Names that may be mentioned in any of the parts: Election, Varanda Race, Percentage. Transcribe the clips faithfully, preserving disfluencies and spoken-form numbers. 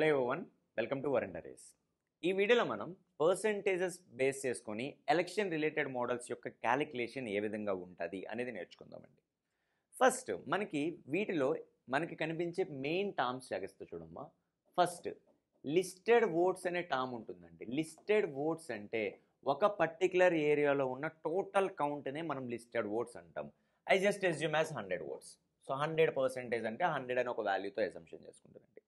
Hello everyone, welcome to Varanda Race. In this video, we will percentages based on election related models calculation First, we will see main terms. First, listed votes ane term untundi. Listed votes ante oka particular area lo unna total count ne manam listed votes antam. I just assume as one hundred votes. So one hundred percentage ante one hundred ane oka value tho assumption chestunnandi.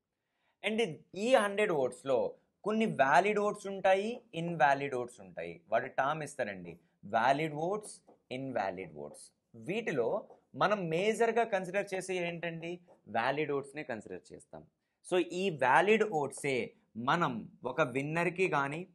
And ee one hundred votes lo konni valid votes untayi, invalid votes untayi. Vaadi term istarandi. Valid votes, invalid votes. Veetilo manam major ga consider chese entandi valid votes ne consider chestam. So, this valid vote say, manam, oka winner ki gaani,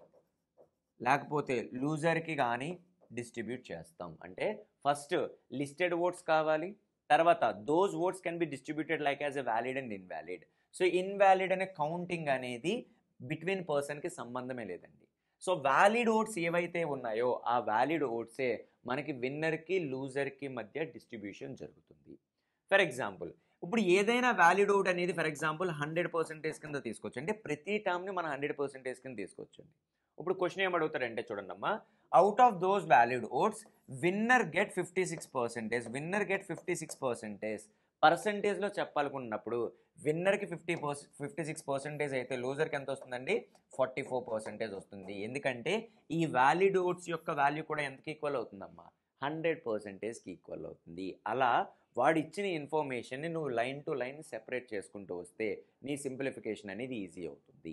lakapothe loser ki gaani, distribute chestam. Ante, first, listed votes kavali, tarvata, those votes can be distributed like as a valid and invalid. So, invalid and a counting anedi, between person ki sambandham ledandi. So, valid votes evaithe unnayo, a valid vote say, manaki winner ki, loser ki madhya distribution jarugutundi. For example, ఇప్పుడు ఏదైనా valid out అనేది for example one hundred percentage కింద తీసుకోవచ్చు అంటే ప్రతి term ని మనం one hundred percentage కింద తీసుకోవచ్చు ఇప్పుడు క్వశ్చన్ ఏమ అడుగుతారు అంటే చూడండి అమ్మా out of those valid votes winner get fifty-six percent winner get fifty-six percent percentage లో చెప్పాలనుకున్నప్పుడు విన్నర్ కి fifty fifty-six percent అయితే లూజర్ కి ఎంత వస్తుందండి forty-four percent వస్తుంది ఎందుకంటే ఈ వాలిడ్ ఓట్స్ యొక్క వాల్యూ కూడా ఎంతకి ఈక్వల్ అవుతుందమ్మా one hundred percent కి ఈక్వల్ అవుతుంది అలా వాడి ఇచ్చిన ఇన్ఫర్మేషన్ ని నువ్వు లైన్ టు లైన్ సెపరేట్ చేసుకుంటూ వస్తే నీ సింప్లిఫికేషన్ అనేది ఈజీ అవుతుంది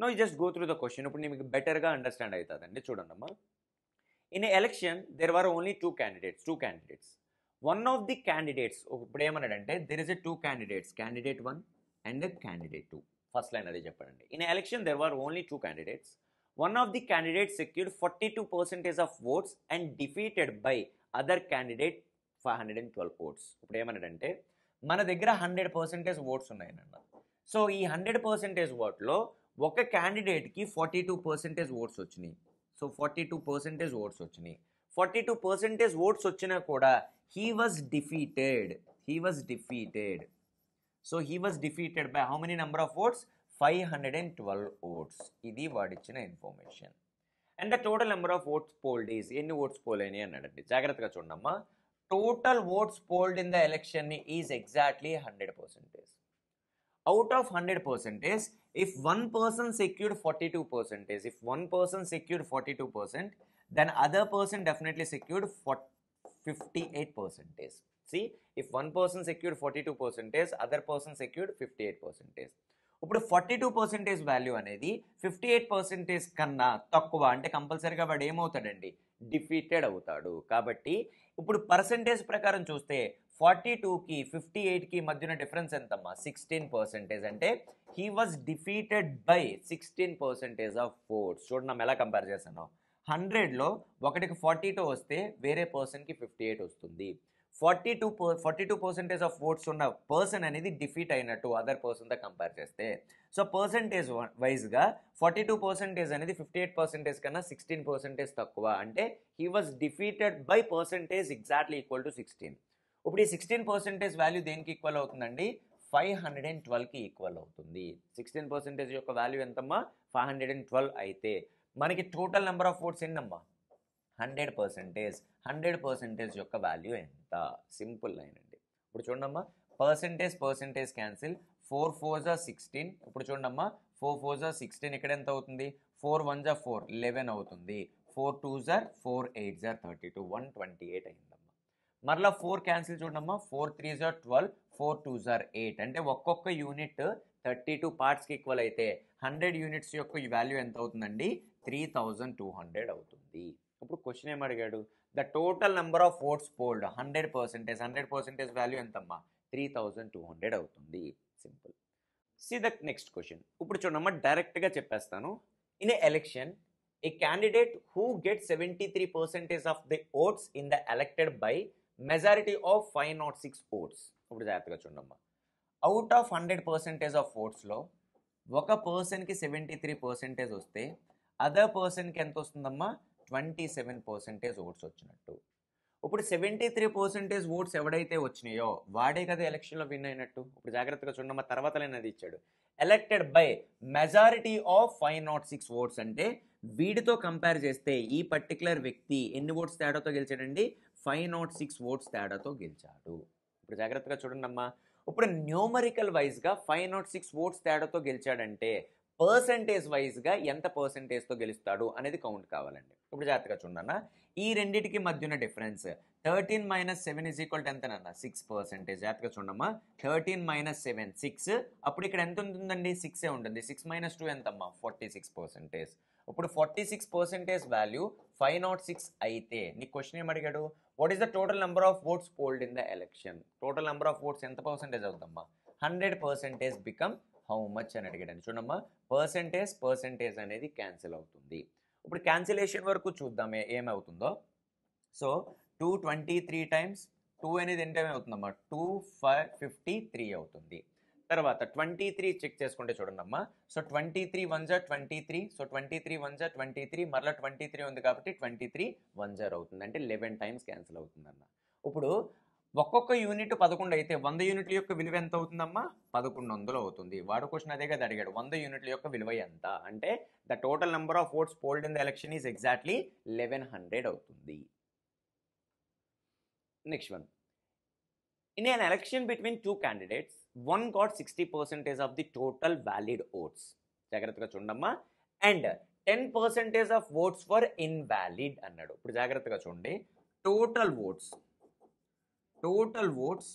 now you just go through the question ఇప్పుడు మీకు బెటర్ గా అండర్స్టాండ్ అవుతాదండి చూడండి అమ్మా in election there were only two candidates two candidates one of the candidates ఇప్పుడు ఏమన్నాడంటే there is a two candidates candidate one and candidate two first line అదే చెప్పండి in election there were only two candidates one of the candidate secured forty two percentage of votes and defeated by other candidate five hundred twelve votes. ఇప్పుడు ఏమన్నాడంటే మన దగ్గర one hundred percentage votes ఉన్నాయన్న. So ఈ one hundred percentage vote లో ఒక candidate కి forty-two percentage votes వచ్చినాయి. సో forty-two percentage votes వచ్చినాయి. forty-two percentage votes వచ్చినా కూడా he was defeated. He was defeated. So he was defeated by how many number of votes? five hundred twelve votes. ఇది వాడిచ్చిన information. And the total number of votes polled is ఎన్ని votes poll అయినాయి అన్నాడండి. జాగ్రత్తగా చూడమ్మా. Total votes polled in the election is exactly one hundred percent. Out of one hundred percent, if one person secured forty-two percent, if one person secured forty-two percent, then other person definitely secured fifty-eight percent. See, if one person secured forty-two percent, other person secured fifty-eight percent. ఇప్పుడు forty-two percent value అనేది fifty-eight percent కన్నా తక్కువ అంటే కంపల్సరీగా వాడు ఏమవుతాడండి defeated అవుతాడు కాబట్టి ఇప్పుడు పర్సెంటేజ్ ప్రకారం చూస్తే forty-two కి fifty-eight కి మధ్యన డిఫరెన్స్ ఎంతమ్మా sixteen percent అంటే he was defeated by sixteen percent of votes చూడండి మనం ఎలా కంపేర్ చేస్తున్నాం one hundred లో ఒకటికి forty-two వస్తే వేరే పర్సన్కి fifty-eight వస్తుంది forty-two percent ఆఫ్ ఓట్స్ ఉన్న పర్సన్ అనేది డిఫీట్ అయినట్టు అదర్ పర్సన్తో కంపేర్ చేస్తే సో పర్సంటేజ్ వైజ్గా ఫార్టీ టూ పర్సెంటేజ్ అనేది ఫిఫ్టీ ఎయిట్ పర్సెంటేజ్ కన్నా సిక్స్టీన్ పర్సెంటేజ్ తక్కువ అంటే he was defeated by percentage exactly equal to sixteen ఇప్పుడు ఈ సిక్స్టీన్ పర్సెంటేజ్ వాల్యూ దేనికి ఈక్వల్ అవుతుందండి ఫైవ్ హండ్రెడ్ అండ్ ట్వెల్వ్కి ఈక్వల్ అవుతుంది సిక్స్టీన్ పర్సెంటేజ్ యొక్క వాల్యూ ఎంతమ్మా ఫైవ్ హండ్రెడ్ అండ్ ట్వెల్వ్ అయితే మనకి టోటల్ నెంబర్ ఆఫ్ ఓట్స్ ఏంటమ్మా హండ్రెడ్ పర్సెంటేజ్ హండ్రెడ్ పర్సెంటేజ్ యొక్క వాల్యూ ఎంత సింపుల్ లైన్ అండి ఇప్పుడు చూడమ్మా percentage percentage cancel four four జా సిక్స్టీన్ ఇప్పుడు చూడమ్మా ఫోర్ ఫోర్ జా సిక్స్టీన్ ఇక్కడ ఎంత అవుతుంది ఫోర్ వన్ జా ఫోర్ లెవెన్ అవుతుంది ఫోర్ టూ జార్ ఫోర్ ఎయిట్ జార్ thirty two one twenty eight అయిందమ్మా మరలా ఫోర్ క్యాన్సిల్ చూడమ్మా ఫోర్ త్రీ జార్ twelve four two jar eight అంటే ఒక్కొక్క యూనిట్ థర్టీ టూ పార్ట్స్కి ఈక్వల్ అయితే హండ్రెడ్ యూనిట్స్ యొక్క వాల్యూ ఎంత అవుతుందండి త్రీ థౌజండ్ టూ హండ్రెడ్ అవుతుంది ఇప్పుడు క్వశ్చన్ ఏం అడిగాడు the total number of votes polled hundred percentage hundred percentage value ఎంతమ్మా త్రీ థౌజండ్ టూ హండ్రెడ్ అవుతుంది simple see the next question ఇప్పుడు చూడమ్మా డైరెక్ట్గా చెప్పేస్తాను in a election a candidate who get seventy three percentage of the votes in the elected by majority of five nought six votes ఇప్పుడు జాగ్రత్తగా చూడమ్మా out of hundred percentage of ఓట్స్లో ఒక పర్సన్కి సెవెంటీ త్రీ పర్సెంటేజ్ వస్తే other పర్సన్కి ఎంత వస్తుందమ్మా ట్వంటీ సెవెన్ పర్సెంటేజ్ ఓట్స్ వచ్చినట్టు ఇప్పుడు సెవెంటీ త్రీ పర్సెంటేజ్ ఓట్స్ ఎవడైతే వచ్చినాయో వాడే కదా ఎలక్షన్లో విన్ అయినట్టు. ఇప్పుడు జాగ్రత్తగా చూడండి, మా తర్వాత అనేది ఇచ్చాడు elected by majority of five nought six votes. అంటే వీడితో కంపేర్ చేస్తే ఈ పర్టికులర్ వ్యక్తి ఎన్ని ఓట్స్ తేడాతో గెలిచాడండి? ఫైవ్ నాట్ సిక్స్ ఓట్స్ తేడాతో గెలిచాడు. ఇప్పుడు జాగ్రత్తగా చూడండి అమ్మా, ఇప్పుడు న్యూమరికల్ వైజ్గా ఫైవ్ నాట్ సిక్స్ ఓట్స్ తేడాతో గెలిచాడంటే పర్సంటేజ్ వైజ్గా ఎంత పర్సంటేజ్తో గెలుస్తాడు అనేది కౌంట్ కావాలండి. ఇప్పుడు జాగ్రత్తగా చూడన్నా, ఈ రెండింటికి మధ్యన difference thirteen minus seven is equal to ఎంత అన్న సిక్స్ పర్సెంటేజ్. జాగ్రత్తగా చూడమ్మా, థర్టీన్ మైనస్ సెవెన్ సిక్స్, అప్పుడు ఇక్కడ ఎంత ఉంటుందండి? సిక్సే ఉంటుంది. సిక్స్ మైనస్ టూ ఎంతమ్మా? Forty six percentage. ఇప్పుడు forty six percentage value five nought six అయితే నీకు క్వశ్చన్ ఏం అడిగాడు? What is the total number of votes polled in the election? Total number of votes ఎంత పర్సెంటేజ్ అవుతుందమ్మా? Hundred percentage become how much అని అడిగాడు. చూడమ్మా, పర్సెంటేజ్ పర్సెంటేజ్ అనేది క్యాన్సిల్ అవుతుంది. ఇప్పుడు క్యాన్సిలేషన్ వరకు చూద్దాం ఏమవుతుందో. So two twenty three times two అనేది ఎన్ని టైం అవుతుందమ్మా? టూ ఫైవ్ ఫిఫ్టీ త్రీ అవుతుంది. తర్వాత ట్వంటీ త్రీ చెక్ చేసుకుంటే చూడండమ్మా, సో ట్వంటీ త్రీ వన్ జా twenty three, so twenty three one జా ట్వంటీ త్రీ, మరలా ట్వంటీ త్రీ ఉంది కాబట్టి ట్వంటీ త్రీ వన్ జార్ అవుతుంది. అంటే లెవెన్ టైమ్స్ క్యాన్సిల్ అవుతుందన్న. ఇప్పుడు ఒక్కొక్క యూనిట్ పదకొండు అయితే వంద యూనిట్ల యొక్క విలువ ఎంత అవుతుందమ్మా? పదకొండు వందలు అవుతుంది. వాడు క్వశ్చన్ అదే కదా అడిగాడు, వంద యూనిట్ల యొక్క విలువ ఎంత అంటే the total number of votes polled in the election is exactly eleven hundred అవుతుంది. Next one, in an election between two candidates one got sixty percentage of the total valid votes. జాగ్రత్తగా చూడమ్మా, and ten percentage of votes for invalid అన్నాడు. ఇప్పుడు జాగ్రత్తగా చూడండి, total votes total votes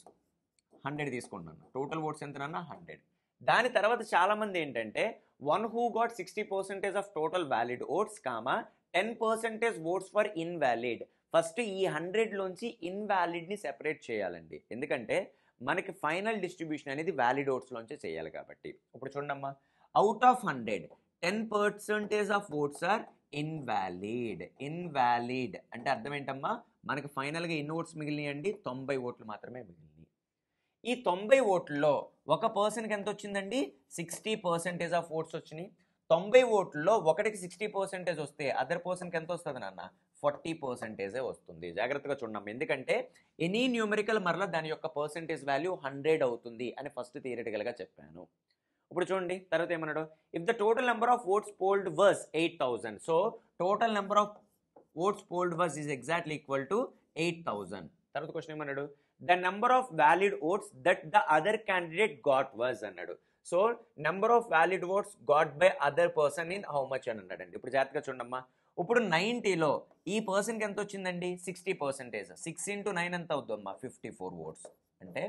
hundred తీసుకుంటున్నాను. Total ఓట్స్ ఎంత నాన్న? హండ్రెడ్. దాని తర్వాత చాలామంది ఏంటంటే one who got sixty percentage of total valid votes comma ten percentage votes for invalid. First ఈ హండ్రెడ్లోంచి ఇన్వాలిడ్ని సెపరేట్ చేయాలండి, ఎందుకంటే మనకి ఫైనల్ డిస్ట్రిబ్యూషన్ అనేది వ్యాలిడ్ ఓట్స్లోంచి చేయాలి కాబట్టి. ఇప్పుడు చూడమ్మా, out of hundred ten percentage of votes are invalid. Invalid అంటే అర్థం ఏంటమ్మా? మనకి ఫైనల్గా ఎన్ని ఓట్స్ మిగిలినాయండి? తొంభై ఓట్లు మాత్రమే మిగిలినాయి. ఈ తొంభై ఓట్లలో ఒక పర్సన్కి ఎంత వచ్చిందండి? సిక్స్టీ పర్సెంటేజ్ ఆఫ్ ఓట్స్ వచ్చినాయి. తొంభై ఓట్లలో ఒకటికి సిక్స్టీ పర్సెంటేజ్ వస్తే అదర్ పర్సన్కి ఎంత వస్తుంది నాన్న? ఫార్టీ పర్సెంటేజే వస్తుంది. జాగ్రత్తగా చూడండి, ఎందుకంటే ఎనీ న్యూమరికల్ మరలా దాని యొక్క పర్సెంటేజ్ వాల్యూ హండ్రెడ్ అవుతుంది అని ఫస్ట్ థియరిటికల్గా చెప్పాను. ఇప్పుడు చూడండి తర్వాత ఏమన్నాడు, if the total number of votes polled was eight thousand, so total number of votes polled was is exactly equal to eight thousand. తర్వాత క్వశ్చన్ ఏమన్నాడు, the number of valid votes that the other candidate got was అన్నాడు. So number of valid votes got by other person in how much అని అన్నాడండి. ఇప్పుడు జాగ్రత్తగా చూడమ్మా, ఇప్పుడు నైంటీలో ఈ పర్సన్కి ఎంత వచ్చిందండి? Sixty percentage. Six into nine ఎంత అవుతుందమ్మా? Fifty four votes. అంటే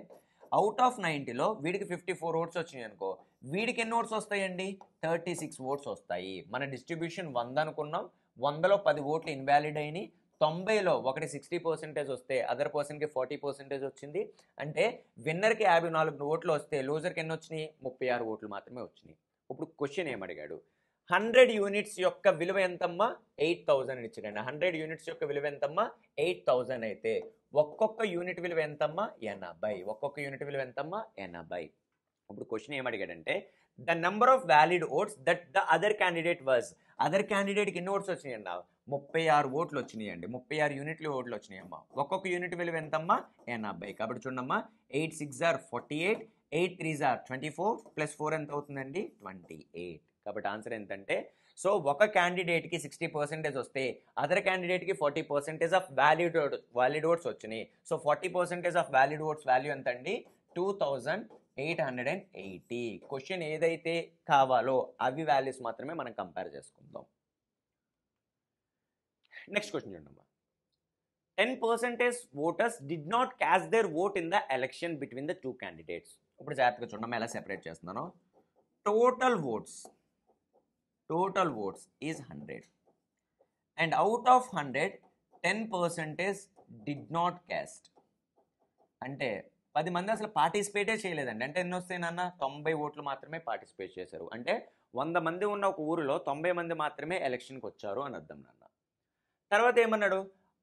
అవుట్ ఆఫ్ నైంటీలో వీడికి ఫిఫ్టీ ఫోర్ ఓట్స్ వచ్చినాయి అనుకో, వీడికి ఎన్ని ఓట్స్ వస్తాయండి? థర్టీ సిక్స్ ఓట్స్ వస్తాయి. మన డిస్ట్రిబ్యూషన్ వంద అనుకున్నాం, వందలో పది ఓట్లు ఇన్వాలిడ్ అయినాయి, తొంభైలో ఒకటి సిక్స్టీ పర్సెంటేజ్ వస్తే అదర్ పర్సన్కి ఫార్టీ పర్సెంటేజ్ వచ్చింది. అంటే విన్నర్కి యాభై నాలుగు ఓట్లు వస్తే లూజర్కి ఎన్ని వచ్చినాయి? ముప్పై ఆరు ఓట్లు మాత్రమే వచ్చినాయి. ఇప్పుడు క్వశ్చన్ ఏమడిగాడు? హండ్రెడ్ యూనిట్స్ యొక్క విలువ ఎంతమ్మా? ఎయిట్ థౌజండ్ అని ఇచ్చాడండి. హండ్రెడ్ యూనిట్స్ యొక్క విలువ ఎంతమ్మా? ఎయిట్ థౌజండ్ అయితే ఒక్కొక్క యూనిట్ విలువ ఎంతమ్మా? ఎనభై. ఒక్కొక్క యూనిట్ విలువ ఎంతమ్మా? ఎనభై. ఇప్పుడు క్వశ్చన్ ఏమడిగాడంటే the number of valid votes that the other candidate was. Other క్యాండిడేట్కి ఎన్ని ఓట్స్ వచ్చినాయండి? ముప్పై ఆరు ఓట్లు వచ్చినాయండి. ముప్పై ఆరు యూనిట్లు ఓట్లు వచ్చినాయమ్మా. ఒక్కొక్క యూనిట్ విలువ ఎంతమ్మా? ఎనభై. కాబట్టి చూడమ్మా, eight six are forty eight, eight three za twenty four, plus four ఎంత అవుతుందండి? Twenty eight. కాబట్టి ఆన్సర్ ఏంటంటే, సో ఒక క్యాండిడేట్కి సిక్స్టీ పర్సెంటేజ్ వస్తే అదర్ క్యాండిడేట్కి forty percentage of valid valid votes వచ్చినాయి. So forty percentage of valid votes value ఎంత అండి? Two thousand eight hundred and eighty. Question ఏదైతే కావాలో అవి వాల్యూస్ మాత్రమే మనం కంపేర్ చేసుకుందాం. నెక్స్ట్ క్వశ్చన్ చూడండి, ten percentage voters did not cash their vote in the election between the two candidates. ఇప్పుడు జాగ్రత్తగా చూడండి, ఎలా సెపరేట్ చేస్తున్నాను. Total votes total votes is hundred, and out of hundred ten percentage did not cast. అంటే పది మంది అసలు పార్టిసిపేటే చేయలేదండి. అంటే ఎన్ని వస్తాయి నాన్న? తొంభై ఓట్లు మాత్రమే పార్టిసిపేట్ చేశారు. అంటే వంద మంది ఉన్న ఒక ఊరిలో తొంభై మంది మాత్రమే ఎలక్షన్కి వచ్చారు అని అర్థం నాన్న. తర్వాత ఏమన్నాడు,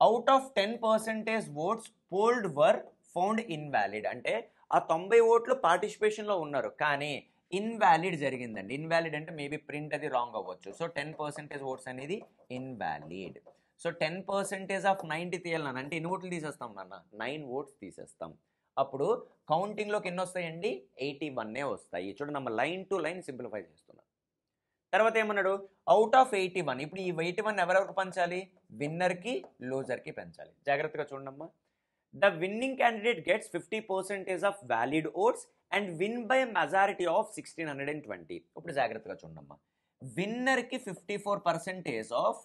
out of ten percentage votes polled were found invalid. అంటే ఆ తొంభై ఓట్లు పార్టిసిపేషన్లో ఉన్నారు కానీ ఇన్వాలిడ్ జరిగిందండి. ఇన్వాలిడ్ అంటే మేబీ ప్రింట్ అది రాంగ్ అవ్వచ్చు. సో టెన్ పర్సెంటేజ్ ఓట్స్ అనేది invalid. So ten percentage of ninety తీయాలి నాన్న, అంటే ఎన్ని ఓట్లు తీసేస్తాం నాన్న, నైన్ ఓట్స్ తీసేస్తాం. అప్పుడు కౌంటింగ్లోకి ఎన్ని వస్తాయండి, ఎయిటీ వన్నే వస్తాయి. చూడండి మనం లైన్ టు లైన్ సింప్లిఫై చేస్తున్నాం. తర్వాత ఏమన్నాడు, అవుట్ ఆఫ్ ఎయిటీ వన్, ఇప్పుడు ఈ ఎయిటీ వన్ ఎవరెవరికి పెంచాలి, విన్నర్కి లూజర్కి పెంచాలి. జాగ్రత్తగా చూడండమ్మా, the winning candidate gets fifty percentage of valid votes and win by majority of sixteen hundred and twenty. ఇప్పుడు జాగ్రత్తగా చూడండమ్మా, విన్నర్కి fifty four percentage of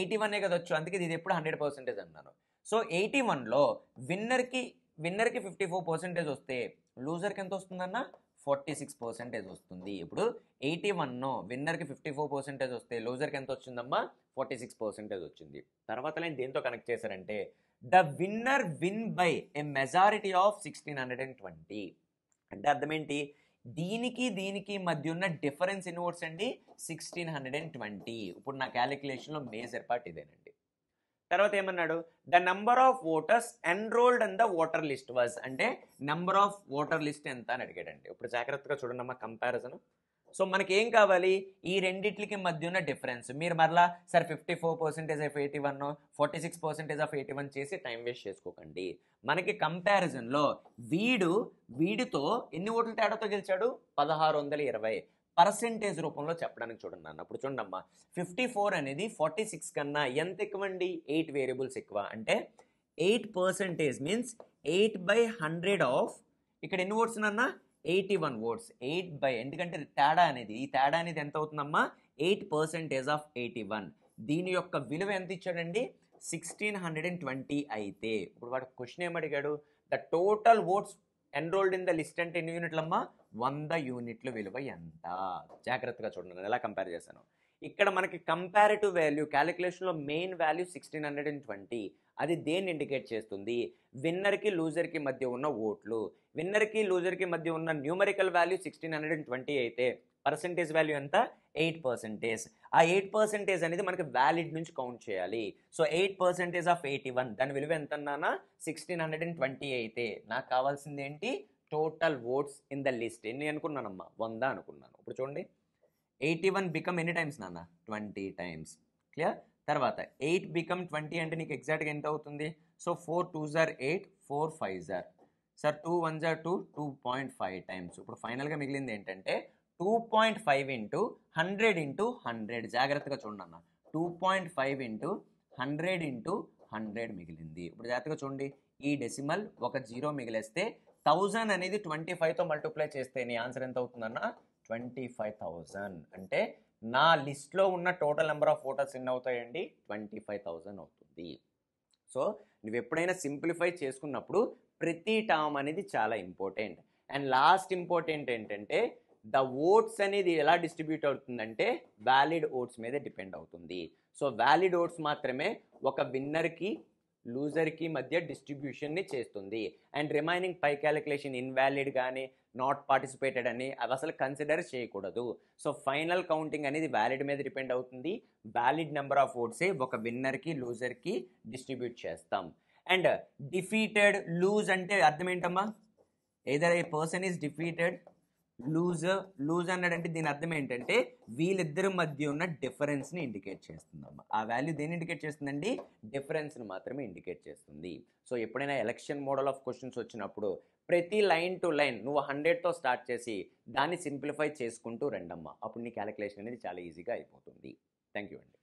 eighty వన్నే కదా వచ్చు, అందుకే ఇది ఎప్పుడు హండ్రెడ్ పర్సెంటేజ్ అన్నాను. సో ఎయిటీ వన్లో విన్నర్కి విన్నర్కి ఫిఫ్టీ ఫోర్ పర్సెంటేజ్ వస్తే లూజర్కి ఎంత వస్తుందన్న, ఫార్టీ సిక్స్ పర్సెంటేజ్ వస్తుంది. ఇప్పుడు ఎయిటీ వన్ విన్నర్కి ఫిఫ్టీ ఫోర్ పర్సెంటేజ్ వస్తే లూజర్కి ఎంత వచ్చిందమ్మా, ఫార్టీ సిక్స్ పర్సెంటేజ్ వచ్చింది. తర్వాత నేను దేంతో కనెక్ట్ చేశారంటే, the winner win by a majority of sixteen hundred and twenty. అంటే అర్థమేంటి, దీనికి దీనికి మధ్య ఉన్న డిఫరెన్స్ ఎన్ని ఓట్స్ అండి, సిక్స్టీన్ హండ్రెడ్ అండ్ ట్వంటీ. ఇప్పుడు నా క్యాలిక్యులేషన్లో మేజర్ పార్ట్ ఇదేనండి. తర్వాత ఏమన్నాడు, the number of voters enrolled and the voter list was, అంటే నెంబర్ ఆఫ్ ఓటర్ లిస్ట్ ఎంత అని అడిగాడండి. ఇప్పుడు జాగ్రత్తగా చూడండి అమ్మా కంపారిజన్. సో మనకి ఏం కావాలి, ఈ రెండింటికి మధ్య ఉన్న డిఫరెన్స్. మీరు మరలా sir fifty four percentage of eighty one, forty six percentage of eighty one చేసి టైం వేస్ట్ చేసుకోకండి. మనకి కంపారిజన్లో వీడు వీడితో ఎన్ని ఓట్ల తేడాతో గెలిచాడు, పదహారు వందల ఇరవై పర్సెంటేజ్ రూపంలో చెప్పడానికి చూడండి అన్న. అప్పుడు చూడండి అమ్మా, ఫిఫ్టీ ఫోర్ అనేది ఫార్టీ సిక్స్ కన్నా ఎంత ఎక్కువ అండి, ఎయిట్ వేరియబుల్స్ ఎక్కువ. అంటే eight percentage means eight by hundred of, ఇక్కడ ఎన్ని ఓట్స్ అన్నా, eighty one votes, eight by, ఎందుకంటే తేడా అనేది, ఈ తేడా అనేది ఎంత అవుతుందమ్మా, eight percentage of eighty one. దీని యొక్క విలువ ఎంత ఇచ్చాడండి, సిక్స్టీన్ హండ్రెడ్ అండ్ ట్వంటీ అయితే. ఇప్పుడు వాడు క్వశ్చన్ ఏమడిగాడు, the total votes enrolled in the list అంటే ఎన్ని యూనిట్లమ్మా, వంద యూనిట్లు విలువ ఎంత. జాగ్రత్తగా చూడండి నేను ఎలా కంపేర్ చేశాను. ఇక్కడ మనకి కంపారిటివ్ వాల్యూ క్యాలిక్యులేషన్లో main value sixteen hundred and twenty. అది దేన్ని ఇండికేట్ చేస్తుంది, విన్నర్కి లూజర్కి మధ్య ఉన్న ఓట్లు. విన్నర్కి లూజర్కి మధ్య ఉన్న numerical value sixteen hundred and twenty అయితే పర్సెంటేజ్ వాల్యూ ఎంత, ఎయిట్ పర్సెంటేజ్. ఆ ఎయిట్ పర్సెంటేజ్ అనేది మనకి వ్యాలిడ్ నుంచి కౌంట్ చేయాలి. So eight percentage of eighty one, దాని విలువ ఎంత అన్నానా, సిక్స్టీన్ హండ్రెడ్ అండ్ ట్వంటీ అయితే నాకు కావాల్సింది ఏంటి, total votes in the list. ఎన్ని అనుకున్నానమ్మా, వంద అనుకున్నాను. ఇప్పుడు చూడండి, ఎయిటీ వన్ బికమ్ ఎన్ని టైమ్స్ నాన్న, ట్వంటీ టైమ్స్. క్లియర్. తర్వాత ఎయిట్ బికమ్ ట్వంటీ అంటే నీకు ఎగ్జాక్ట్గా ఎంత అవుతుంది, so four two jar eight, four five za sir two one za two, two point five times. ఇప్పుడు ఫైనల్గా మిగిలింది ఏంటంటే two point five into hundred into hundred. జాగ్రత్తగా చూడండి అన్న, two point five into hundred into hundred మిగిలింది. ఇప్పుడు జాగ్రత్తగా చూడండి, ఈ డెసిమల్ ఒక జీరో మిగిలేస్తే థౌజండ్ అనేది ట్వంటీ ఫైవ్తో మల్టిప్లై చేస్తే నీ ఆన్సర్ ఎంత అవుతుందన్నా, ట్వంటీ ఫైవ్ థౌజండ్. అంటే నా లిస్ట్లో ఉన్న టోటల్ నెంబర్ ఆఫ్ ఓటర్స్ ఎన్ని అవుతాయండి, ట్వంటీ ఫైవ్ థౌజండ్ అవుతుంది. సో నువ్వు ఎప్పుడైనా సింప్లిఫై చేసుకున్నప్పుడు ప్రతి టర్మ్ అనేది చాలా ఇంపార్టెంట్. అండ్ లాస్ట్ ఇంపార్టెంట్ ఏంటంటే, ద ఓట్స్ అనేది ఎలా డిస్ట్రిబ్యూట్ అవుతుందంటే వ్యాలిడ్ ఓట్స్ మీద డిపెండ్ అవుతుంది. సో వ్యాలిడ్ ఓట్స్ మాత్రమే ఒక విన్నర్కి లూజర్కి మధ్య డిస్ట్రిబ్యూషన్ని చేస్తుంది. అండ్ రిమైనింగ్ పై క్యాలిక్యులేషన్ ఇన్వాలిడ్ కానీ నాట్ పార్టిసిపేటెడ్ అని అవి అసలు కన్సిడర్ చేయకూడదు. సో ఫైనల్ కౌంటింగ్ అనేది వ్యాలిడ్ మీద డిపెండ్ అవుతుంది. వ్యాలిడ్ నెంబర్ ఆఫ్ ఓట్సే ఒక విన్నర్కి లూజర్కి డిస్ట్రిబ్యూట్ చేస్తాం. అండ్ డిఫీటెడ్, లూజ్ అంటే అర్థం ఏంటమ్మా, either a person is defeated, lose lose అన్నాడంటే దీని అర్థం ఏంటంటే వీళ్ళిద్దరి మధ్య ఉన్న డిఫరెన్స్ని ఇండికేట్ చేస్తుందమ్మా. ఆ వాల్యూ దేని ఇండికేట్ చేస్తుందండి, డిఫరెన్స్ని మాత్రమే ఇండికేట్ చేస్తుంది. సో ఎప్పుడైనా ఎలక్షన్ మోడల్ ఆఫ్ క్వశ్చన్స్ వచ్చినప్పుడు ప్రతి లైన్ టు లైన్ నువ్వు హండ్రెడ్తో స్టార్ట్ చేసి దాన్ని సింప్లిఫై చేసుకుంటూ రండమ్మా. అప్పుడు నీ క్యాలిక్యులేషన్ అనేది చాలా ఈజీగా అయిపోతుంది. థ్యాంక్ యూ అండి.